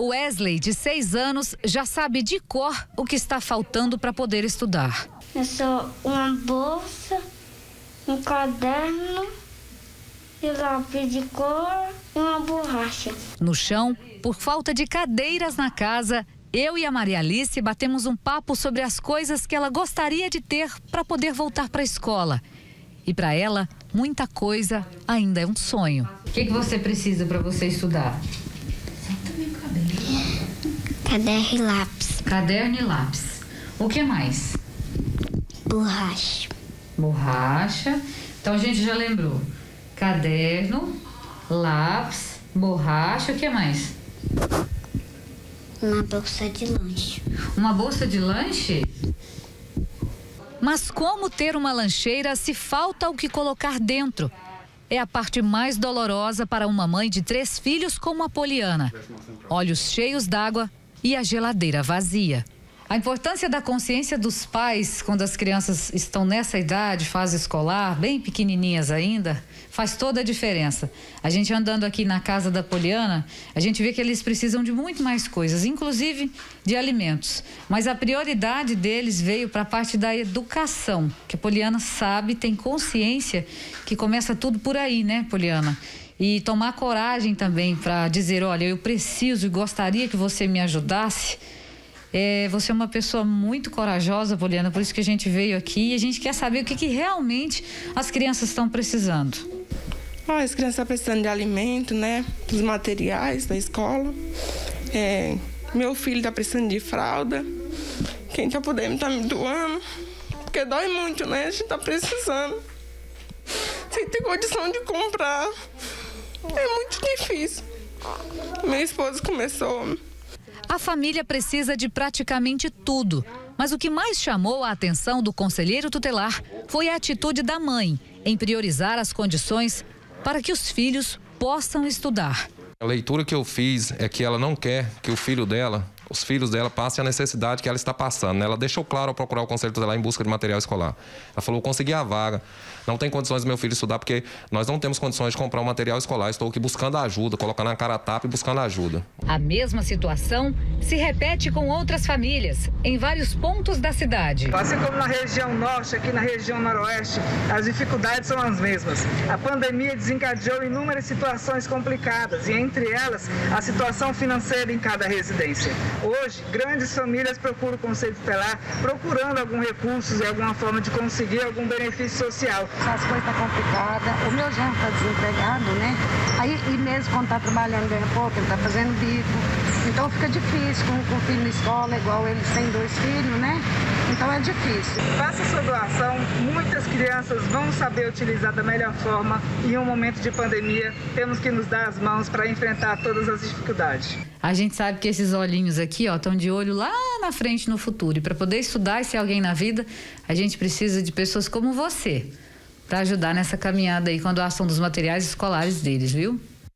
Wesley, de 6 anos, já sabe de cor o que está faltando para poder estudar. É só uma bolsa, um caderno, e lápis de cor e uma borracha. No chão, por falta de cadeiras na casa, eu e a Maria Alice batemos um papo sobre as coisas que ela gostaria de ter para poder voltar para a escola. E para ela, muita coisa ainda é um sonho. O que você precisa para você estudar? Caderno e lápis. Caderno e lápis. O que mais? Borracha. Borracha. Então a gente já lembrou. Caderno, lápis, borracha, o que mais? Uma bolsa de lanche. Uma bolsa de lanche? Mas como ter uma lancheira se falta o que colocar dentro? É a parte mais dolorosa para uma mãe de 3 filhos como a Poliana. Olhos cheios d'água e a geladeira vazia. A importância da consciência dos pais quando as crianças estão nessa idade, fase escolar, bem pequenininhas ainda, faz toda a diferença. A gente andando aqui na casa da Poliana, a gente vê que eles precisam de muito mais coisas, inclusive de alimentos. Mas a prioridade deles veio para a parte da educação, que a Poliana sabe, tem consciência que começa tudo por aí, né, Poliana? E tomar coragem também para dizer, olha, eu preciso e gostaria que você me ajudasse. Você é uma pessoa muito corajosa, Poliana, por isso que a gente veio aqui e a gente quer saber o que realmente as crianças estão precisando. As crianças estão precisando de alimento, né? Dos materiais da escola. Meu filho está precisando de fralda. Quem está podendo está me doando. Porque dói muito, né? A gente está precisando. Sem ter condição de comprar. É muito difícil. Meu esposo começou. A família precisa de praticamente tudo, mas o que mais chamou a atenção do conselheiro tutelar foi a atitude da mãe em priorizar as condições para que os filhos possam estudar. A leitura que eu fiz é que ela não quer que o filho dela, os filhos dela passem a necessidade que ela está passando, né? Ela deixou claro ao procurar o conselho tutelar em busca de material escolar. Ela falou, consegui a vaga, não tem condições do meu filho estudar porque nós não temos condições de comprar um material escolar. Estou aqui buscando ajuda, colocando a cara a tapa e buscando ajuda. A mesma situação se repete com outras famílias em vários pontos da cidade. Assim como na região norte, aqui na região noroeste, as dificuldades são as mesmas. A pandemia desencadeou inúmeras situações complicadas e entre elas a situação financeira em cada residência. Hoje, grandes famílias procuram o conselho tutelar, procurando algum recurso e alguma forma de conseguir algum benefício social. As coisas estão complicadas, o meu genro está desempregado, né? Aí, e mesmo quando está trabalhando bem pouco, ele está fazendo bico. Então fica difícil com o filho na escola, igual eles têm 2 filhos, né? Então é difícil. Faça sua doação, muitas crianças vão saber utilizar da melhor forma. Em um momento de pandemia, temos que nos dar as mãos para enfrentar todas as dificuldades. A gente sabe que esses olhinhos aqui, ó, estão de olho lá na frente no futuro. E para poder estudar e ser alguém na vida, a gente precisa de pessoas como você para ajudar nessa caminhada aí quando a ação dos materiais escolares deles, viu?